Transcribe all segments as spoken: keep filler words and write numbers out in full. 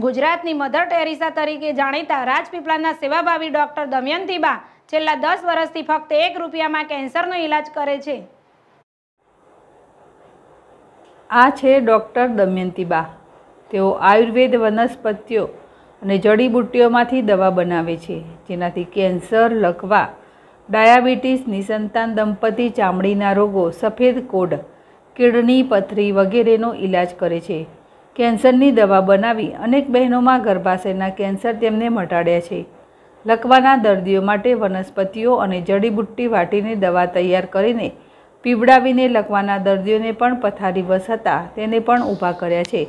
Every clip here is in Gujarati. ગુજરાતની મધર ટેરેસા તરીકે જાણીતા રાજપીપળાના સેવાભાવી ડોક્ટર દમયંતીબા છેલ્લા દસ વર્ષથી ફક્ત એક રૂપિયામાં કેન્સરનો ઈલાજ કરે છે। આ છે ડોક્ટર દમયંતીબા। તેઓ આયુર્વેદ, વનસ્પતિઓ અને જડીબુટ્ટીઓમાંથી દવા બનાવે છે, જેનાથી કેન્સર, લકવા, ડાયાબિટીસ, નિસંતાન દંપતી, ચામડીના રોગો, સફેદ કોઢ, કિડની પથરી વગેરેનો ઈલાજ કરે છે। કેન્સરની દવા બનાવી અનેક બહેનોમાં ગર્ભાશયના કેન્સર તેમને મટાડ્યા છે। લકવાના દર્દીઓ માટે વનસ્પતિઓ અને જડીબુટ્ટી વાટીને દવા તૈયાર કરીને પીવડાવીને લકવાના દર્દીઓને પણ પથારીવશ હતા તેને પણ ઊભા કર્યા છે।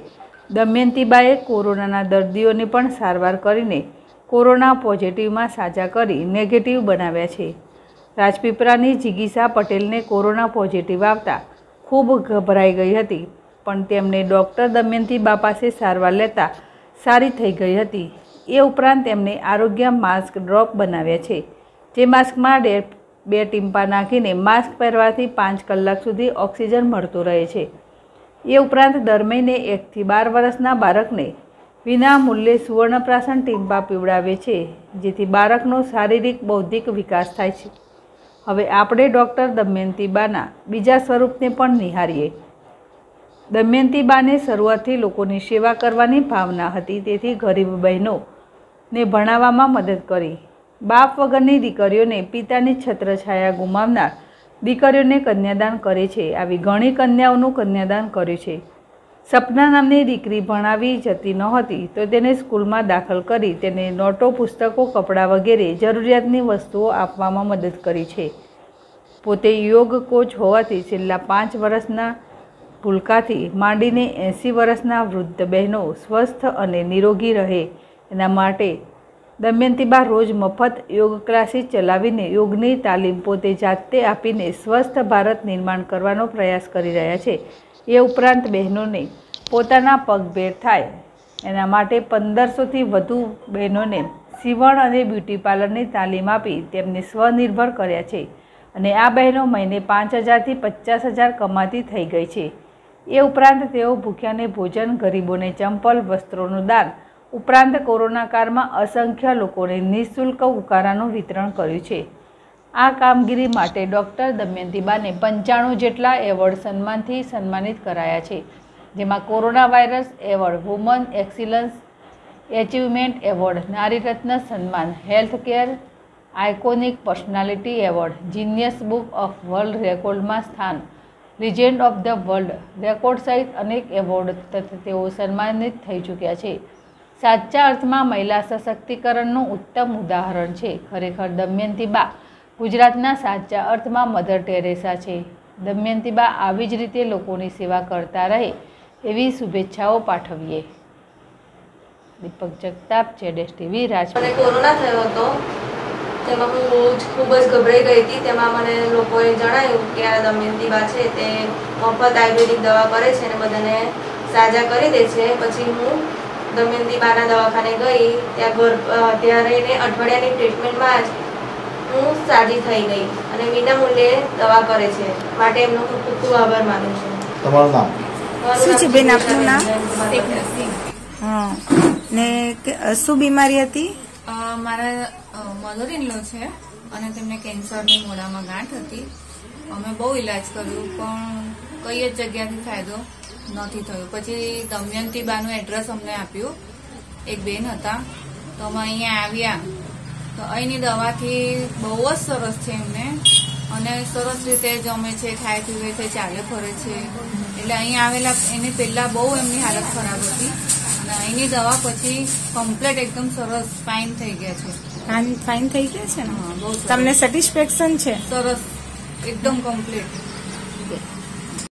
દમયંતીબાએ કોરોનાના દર્દીઓને પણ સારવાર કરીને કોરોના પોઝિટિવમાં સાજા કરી નેગેટિવ બનાવ્યા છે। રાજપીપળાની જીગીસા પટેલને કોરોના પોઝિટિવ આવતા ખૂબ ગભરાઈ ગઈ હતી, પણ તેમણે ડૉક્ટર દમયંતીબા પાસે સારવાર લેતા સારી થઈ ગઈ હતી। એ ઉપરાંત તેમણે આરોગ્ય માસ્ક ડ્રોપ બનાવ્યા છે, જે માસ્કમાં બે ટીમ્પા નાખીને માસ્ક પહેરવાથી પાંચ કલાક સુધી ઓક્સિજન મળતો રહે છે। એ ઉપરાંત દર મહિને એકથી બાર વર્ષના બાળકને વિના મૂલ્યે સુવર્ણપ્રાસન ટીમ્પા પીવડાવે છે, જેથી બાળકનો શારીરિક બૌદ્ધિક વિકાસ થાય છે। હવે આપણે ડૉક્ટર દમયંતીબાના બીજા સ્વરૂપને પણ નિહારીએ। દમયંતીબાને શરૂઆતથી લોકોની સેવા કરવાની ભાવના હતી, તેથી ગરીબ બહેનોને ભણાવવામાં મદદ કરી। બાપ વગરની દીકરીઓને પિતાની છત્રછાયા ગુમાવનાર દીકરીઓને કન્યાદાન કરે છે। આવી ઘણી કન્યાઓનું કન્યાદાન કર્યું છે। સપના નામની દીકરી ભણાવી જતી નહોતી તો તેને સ્કૂલમાં દાખલ કરી તેને નોટો, પુસ્તકો, કપડાં વગેરે જરૂરિયાતની વસ્તુઓ આપવામાં મદદ કરી છે। પોતે યોગ કોચ હોવાથી છેલ્લા પાંચ વર્ષના ભૂલકાથી માંડીને એંસી વર્ષના વૃદ્ધ બહેનો સ્વસ્થ અને નિરોગી રહે એના માટે દમયંતીબા રોજ મફત યોગ ક્લાસીસ ચલાવીને યોગની તાલીમ પોતે જાતે આપીને સ્વસ્થ ભારત નિર્માણ કરવાનો પ્રયાસ કરી રહ્યા છે। એ ઉપરાંત બહેનોને પોતાના પગભેર થાય એના માટે પંદરસોથી વધુ બહેનોને સીવણ અને બ્યુટી પાર્લરની તાલીમ આપી તેમને સ્વનિર્ભર કર્યા છે અને આ બહેનો મહિને પાંચ હજારથી પચાસ હજાર કમાતી થઈ ગઈ છે। એ ઉપરાંત તેઓ ભૂખ્યાને ભોજન, ગરીબોને ચંપલ, વસ્ત્રોનું દાન ઉપરાંત કોરોના કાળમાં અસંખ્ય લોકોને નિઃશુલ્ક ઉકાળાનું વિતરણ કર્યું છે। આ કામગીરી માટે ડૉક્ટર દમયંતીબાને પંચાણુ જેટલા એવોર્ડ સન્માનથી સન્માનિત કરાયા છે, જેમાં corona virus award, human excellence achievement award, नारी रत्न સન્માન, health care iconic personality award, genius book of world record में स्थान, legend of the world record सहित अनेक एवॉर्ड तथा सम्मानित थी चूक्या है। साचा अर्थ में महिला सशक्तिकरण उत्तम उदाहरण है। खरेखर दमयंतीबा गुजरातना साचा अर्थ में मदर टेरेसा है। दमयंतीबा आवी ज रीते लोकोनी सेवा करता रहे एवी शुभेच्छाओं पाठवीए। Deepak Jagtap, JDS TV, Rajkot. Corona थयो तो तेमा हूँ खूब ज गभराई गई थी। तेमा मने लोकोए जणाव्युं के आ दमयंतीबा छे ते मफत आयुर्वेदिक दवा करे छे अने बधाने साजा करी दे छे। पछी हूँ दमयंतीबाना दवाखाने गई, त्यां घर त्यां रहीने अठवाडियानी ट्रीटमेंटमां ज हूँ साजी थई गई अने विना मूल्ये दवा करे छे, माटे एमनो खूब खूब आभार मानु छुं। तमारुं नाम शुं छे बेन? आपनुं नाम? हां, ने शुं बीमारी हती? मारा मदर इन लॉ है अने तेमने कैंसर नी मोड़ामां गांठ हती। अमे बहु इलाज कर्यो पण कई ज जग्याएथी फायदो नथी थयो। पछी दमयंतीबानुं एड्रेस अमने आप्युं एक बेन हता तो अमे अहींया आव्या तो अहींनी दवाथी बहु ज सरस छे एमने अने सरस रीते जमे छे, खाय पीवे छे, चाले फरे छे। एटले अहीं आवेला एनी पहेला बहु एमनी हालत खराब हती। अहींनी दवा पछी कम्प्लीट एकदम सरस फाइन थई गया छे। फाइन फाइन थई गया छे ने? हां, बहुत तमने सेटिस्फेक्शन छे? सरस एकदम कम्प्लीट।